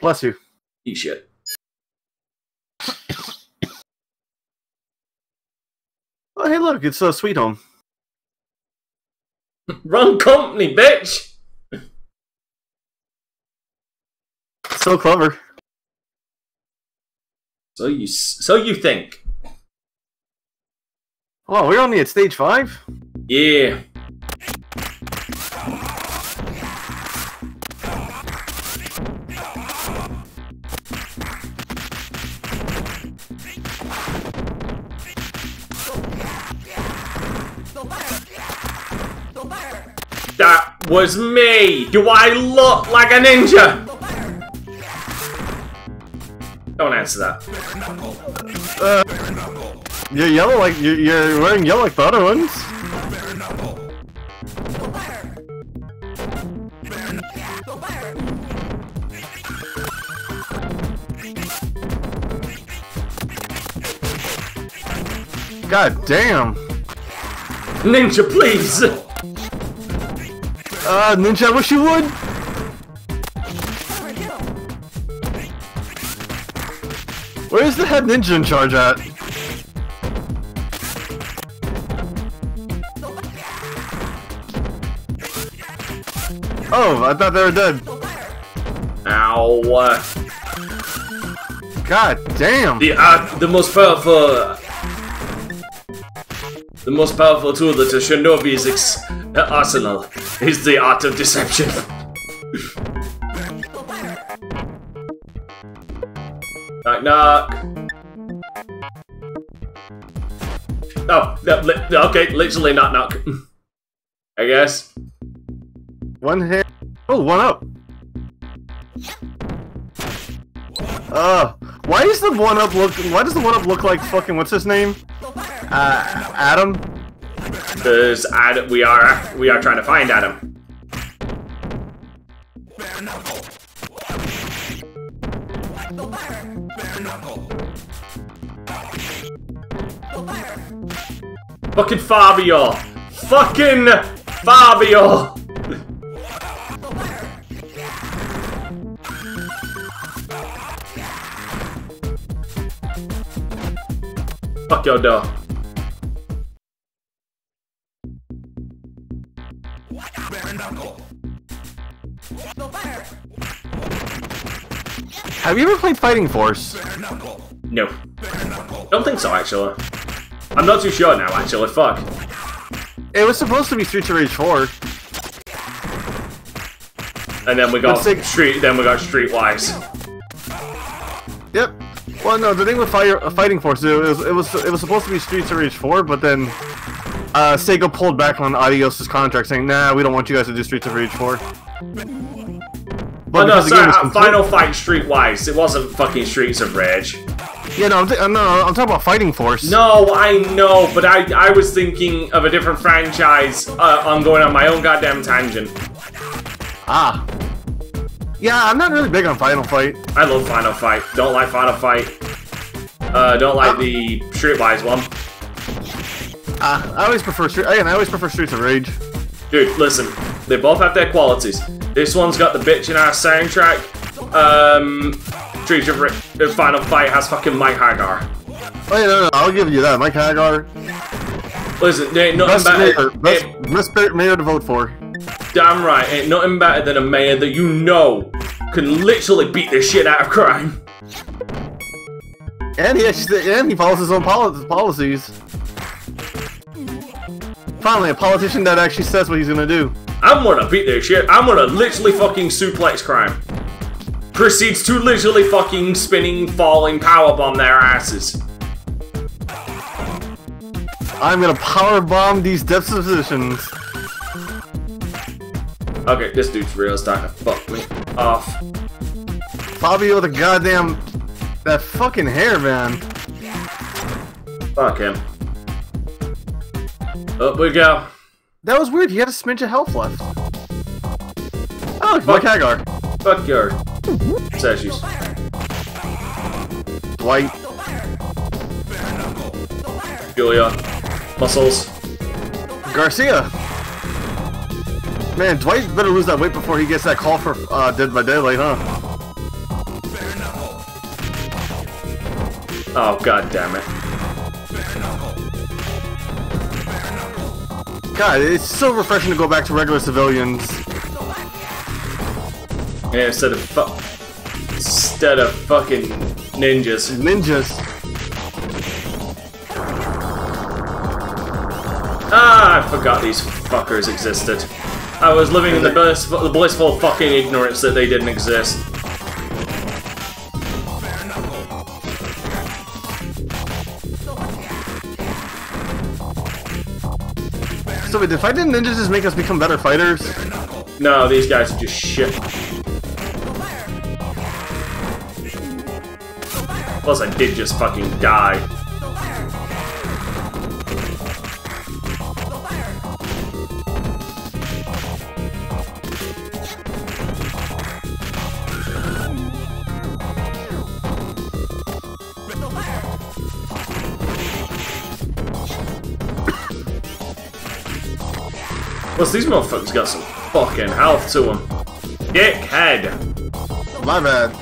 Bless you. Eat shit. Oh, hey, look, it's Sweet Home. Wrong company, bitch! So clever. So you think. Oh, we're only at stage 5? Yeah. That was me! Do I look like a ninja? Don't answer that. You're yellow like you're wearing yellow like the other ones. God damn! Ninja, please. Ninja, I wish you would. Where's the head ninja in charge at? Oh, I thought they were dead. Ow. God damn. The most powerful tool that a shinobi's arsenal is the art of deception. Knock knock. Oh, okay, literally knock knock. I guess. One hit. Oh, one up. Why does the one up look like fucking what's his name? Adam. Because we are trying to find Adam. Fucking Fabio! Fucking Fabio! Fuck your door. Have you ever played Fighting Force? No. Don't think so, actually. I'm not too sure now, actually. Fuck. It was supposed to be Streets of Rage 4. And then we got Streetwise. Yep. Well, no, the thing with Fighting Force, it was supposed to be Streets of Rage 4, but then Sega pulled back on Adios's contract, saying, "Nah, we don't want you guys to do Streets of Rage 4." But Final Fight Streetwise. It wasn't fucking Streets of Rage. Yeah, no, I'm talking about Fighting Force. No, I know, but I was thinking of a different franchise. I'm going on my own goddamn tangent. Ah. Yeah, I'm not really big on Final Fight. I love Final Fight. Don't like Final Fight. Don't like the Streetwise one. I always prefer Streets of Rage. Dude, listen. They both have their qualities. This one's got the bitchin' ass soundtrack. Streets of Rage. Final Fight has fucking Mike Haggar. Oh yeah, no, I'll give you that. Mike Haggar. Listen, there ain't nothing better. Best mayor to vote for. Damn right, ain't nothing better than a mayor that you know can literally beat the shit out of crime. And he follows his own policies. Finally, a politician that actually says what he's gonna do. I'm gonna beat this shit. I'm gonna literally fucking suplex crime. Proceeds to literally fucking spinning, falling powerbomb their asses. I'm gonna powerbomb these depositions. Okay, this dude's real starting to fuck me off. Fabio, the goddamn... That fucking hair, man. Fuck him. Up we go. That was weird, he had a smidge of health left. Oh, Mike Haggar. Fuck your... Sashies. Dwight. Julia. Muscles. Garcia. Man, Dwight better lose that weight before he gets that call for Dead by Daylight, huh? Oh, god damn it. God, it's so refreshing to go back to regular civilians. Yeah, instead of fucking ninjas. Ah, I forgot these fuckers existed. I was living in the blissful fucking ignorance that they didn't exist. So wait, did fighting ninjas just make us become better fighters? No, these guys are just shit. Plus I did just fucking die. Plus, these motherfuckers got some fucking health to them. Dickhead! My bad.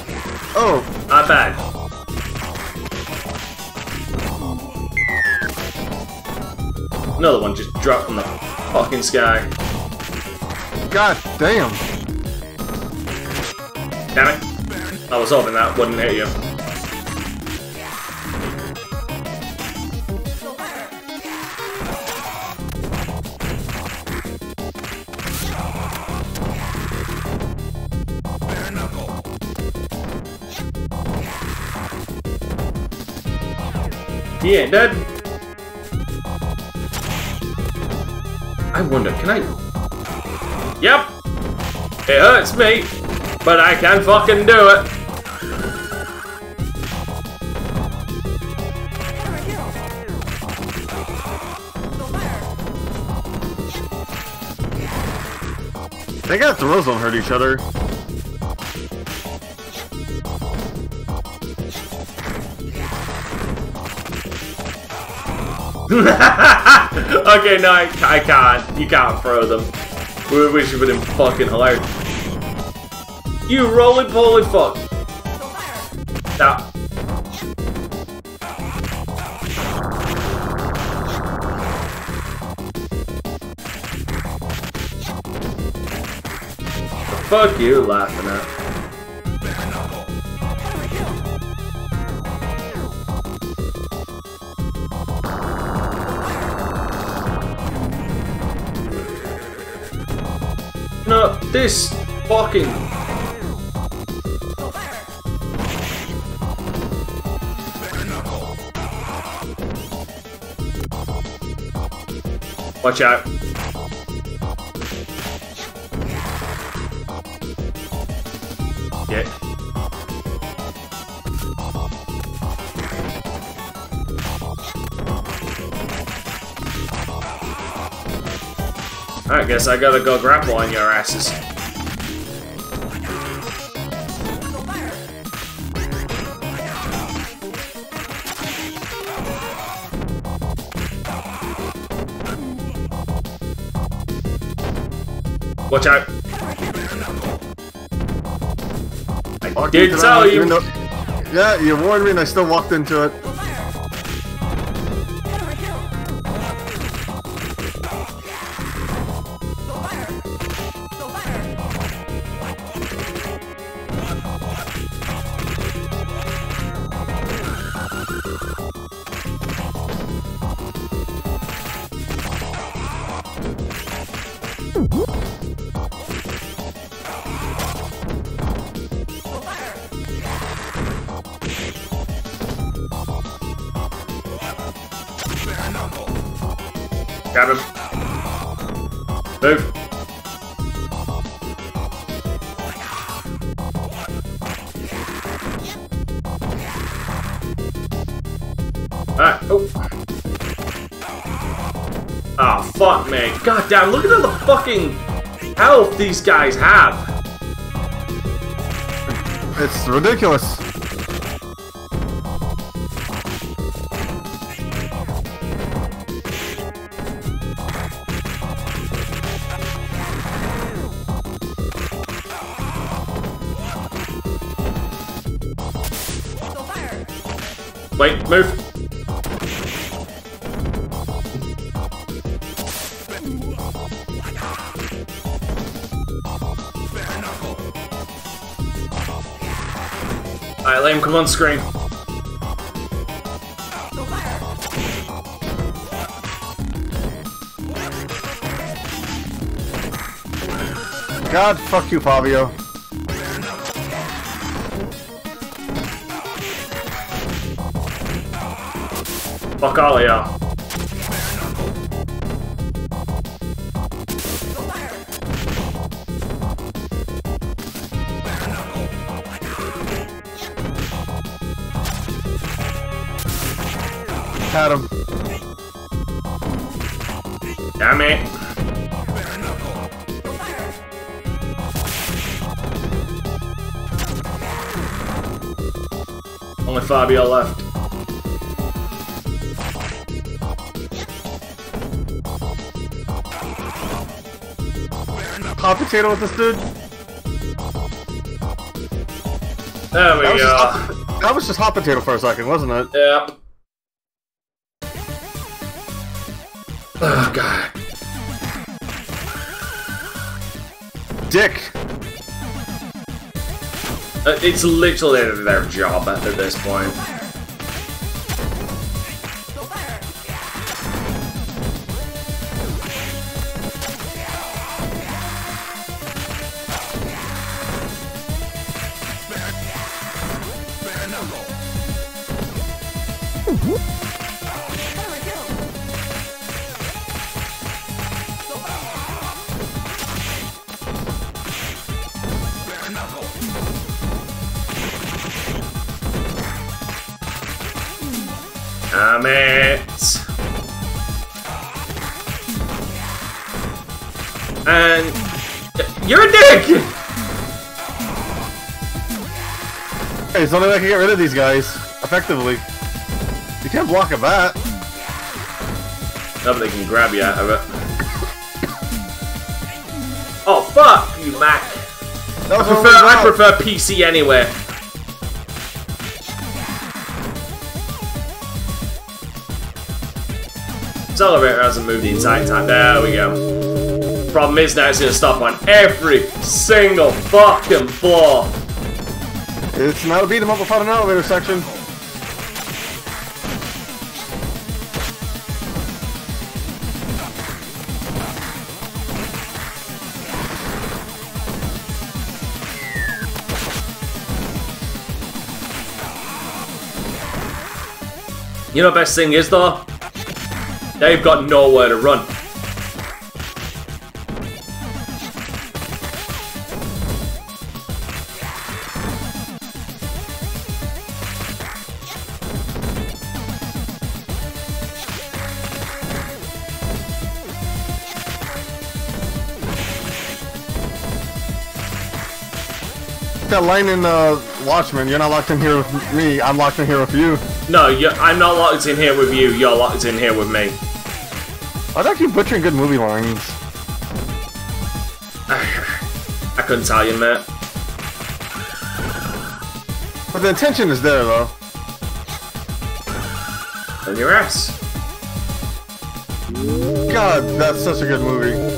Oh. My bad. Another one just dropped from the fucking sky. God damn. Damn it. I was hoping that wouldn't hit you. He ain't dead. I wonder, can I? Yep. It hurts me, but I can fucking do it. They got the throws don't hurt each other. Okay, no, I can't. You can't throw them. We should put him fucking hilarious. You roly-poly fuck. Stop. The fuck you laughing at? No, this fucking... Watch out. Yeah. I guess I gotta go grapple on your asses. Watch out! I did tell you! Yeah, you warned me and I still walked into it. Grab him. Move. Alright. Oh. Ah, oh, fuck me. God damn, look at all the fucking health these guys have. It's ridiculous. Wait, move. Alright, let him come on screen. God, fuck you, Fabio. Fuck all of y'all. Had him. Damn it. Only Fabio left. Hot potato with this dude. There we go. That was just hot potato for a second, wasn't it? Yep. Oh god. Dick. It's literally their job at this point. Damn it! And you're a dick! Hey, it's the only way I can get rid of these guys, effectively. You can't block a bat. Nobody can grab you out of it. Oh fuck you, Mac! I prefer PC anyway. Accelerator hasn't moved the entire time. There we go. Problem is now it's gonna stop on every single fucking floor. It's not a beat 'em up without an elevator section. You know, best thing is though. They've got nowhere to run. That line in Watchmen, you're not locked in here with me, I'm locked in here with you. No, I'm not locked in here with you, you're locked in here with me. I was actually butchering good movie lines. I couldn't tell you, Matt. But the intention is there, though. And your ass. God, that's such a good movie.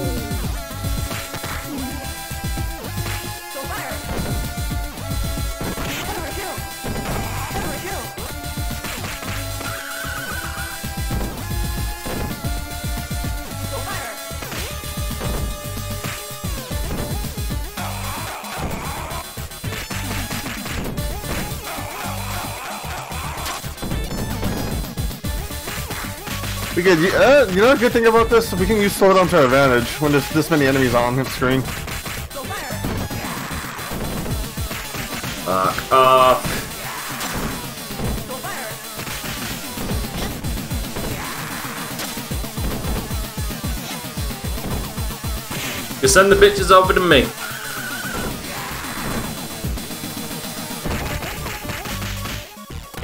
We could, you know, a good thing about this, we can use sword on to our advantage when there's this many enemies on the screen. Fuck off. You send the bitches over to me.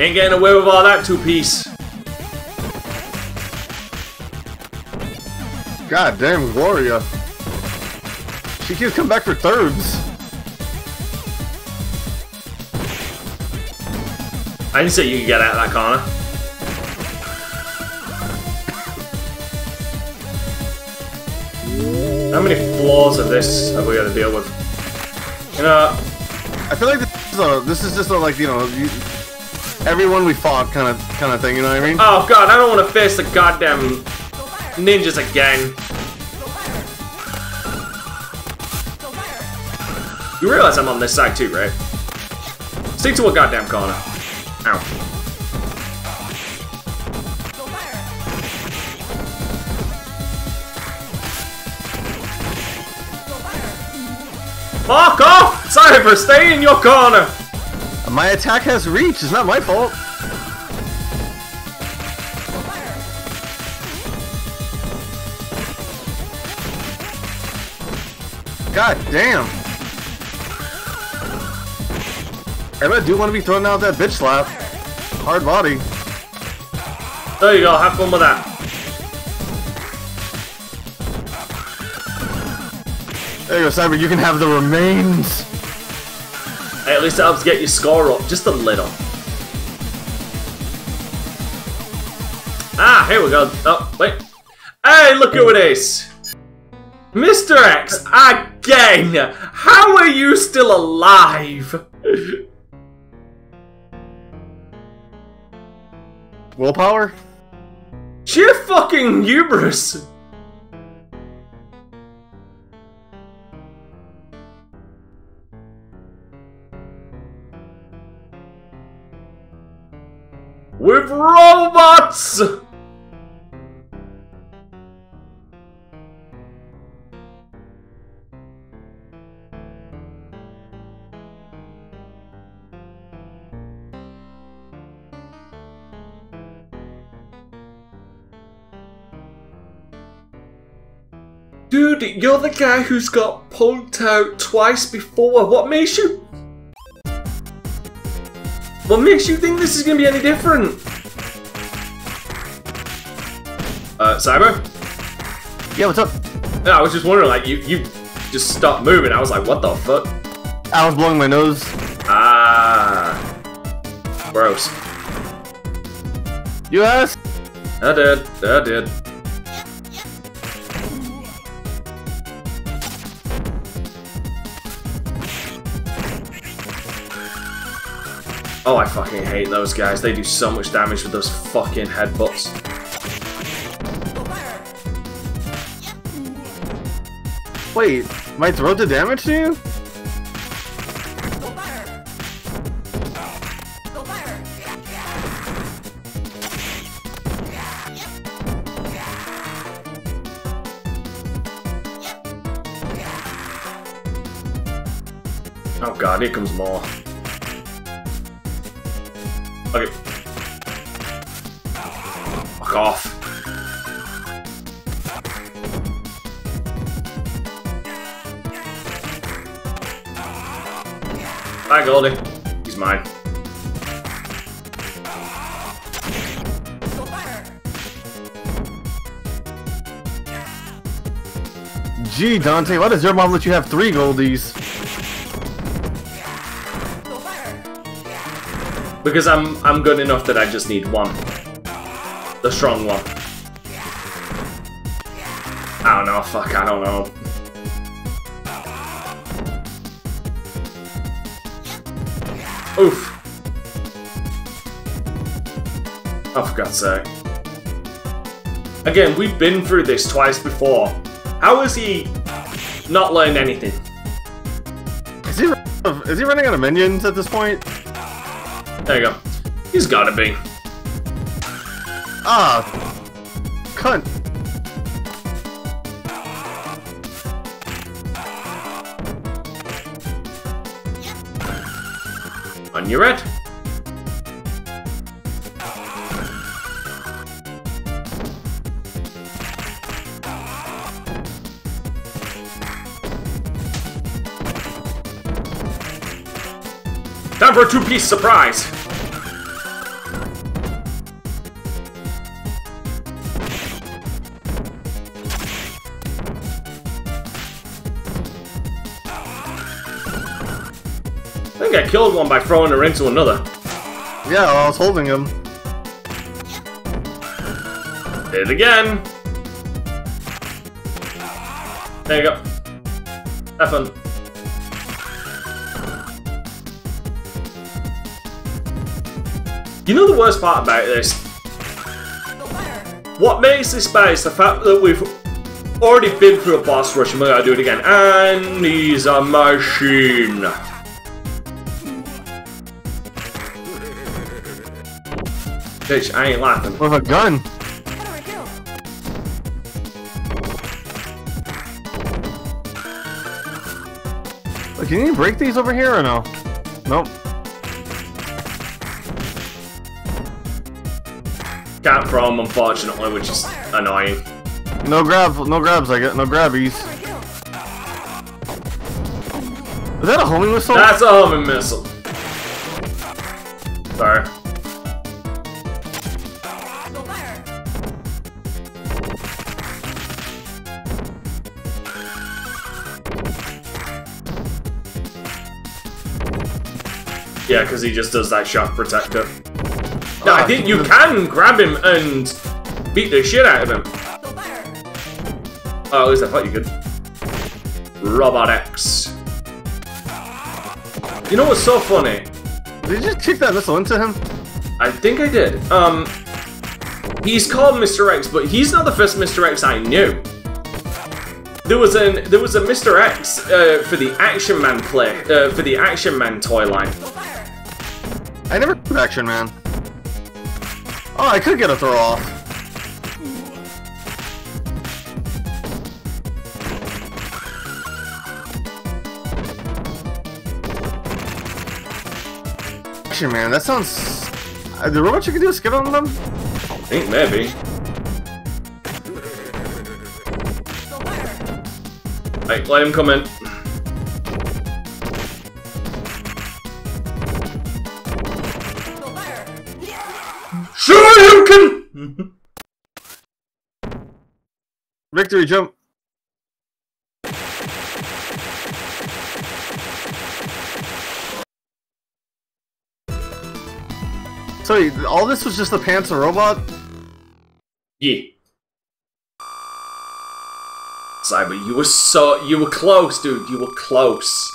Ain't getting away with all that two-piece. God damn, Gloria. She keeps coming back for thirds. I didn't say you could get out of that corner. How many flaws of this have we got to deal with? You know, I feel like this is just a, like, you know, everyone we fought kind of thing. You know what I mean? Oh god, I don't want to face the goddamn ninjas again. You realize I'm on this side too, right? Stick to a goddamn corner. Ow. Fuck off! Cypher, stay in your corner! My attack has reach, it's not my fault. God damn. I really do want to be throwing out that bitch slap. Hard body. There you go, have fun with that. There you go, Cyber, you can have the remains. Hey, at least it helps get your score up, just a little. Ah, here we go. Oh, wait. Hey, look who it is. Mr. X, again. How are you still alive? Willpower? Sheer fucking hubris! With robots! Dude, you're the guy who's got punked out twice before. What makes you... what makes you think this is gonna be any different? Cyber? Yeah, what's up? No, I was just wondering, like, you just stopped moving. I was like, what the fuck? I was blowing my nose. Ah. Gross. You asked? I did. Oh, I fucking hate those guys. They do so much damage with those fucking headbutts. Wait, my throat did damage to you? Oh god, here comes more. Okay. Fuck off. Hi, Goldie. He's mine. Gee, Dante, why does your mom let you have 3 Goldies? Because I'm good enough that I just need one. The strong one. I don't know, fuck, I don't know. Oof. Oh, for God's sake. Again, we've been through this twice before. How has he not learned anything? Is he running out of minions at this point? There you go. He's gotta be. Ah, cunt. On your red. Time for a 2-piece surprise! I think I killed one by throwing her into another. Yeah, I was holding him. Did it again! There you go. Have fun. You know the worst part about this? What makes this bad is the fact that we've already been through a boss rush and we're gonna do it again. And he's a machine. Bitch, I ain't laughing. With a gun. What do I do? Look, can you break these over here or no? Nope. Can't throw them, unfortunately, which is annoying. No grabs. I get no grabbies. Is that a homing missile? That's a homing missile. Sorry. Yeah, because he just does that shock protector. No, I think you can grab him and beat the shit out of him. Oh, at least I thought you could. Robot X. You know what's so funny? Did you just kick that missile into him? I think I did. He's called Mr. X, but he's not the first Mr. X I knew. There was a Mr. X for the Action Man play for the Action Man toy line. I never played Action Man. Oh, I could get a throw off. Action Man, that sounds... the robot you can do is get on them? I think maybe. Right, let him come in. Victory jump. So all this was just the Panther robot? Yeah. Cyber, you were close, dude. You were close.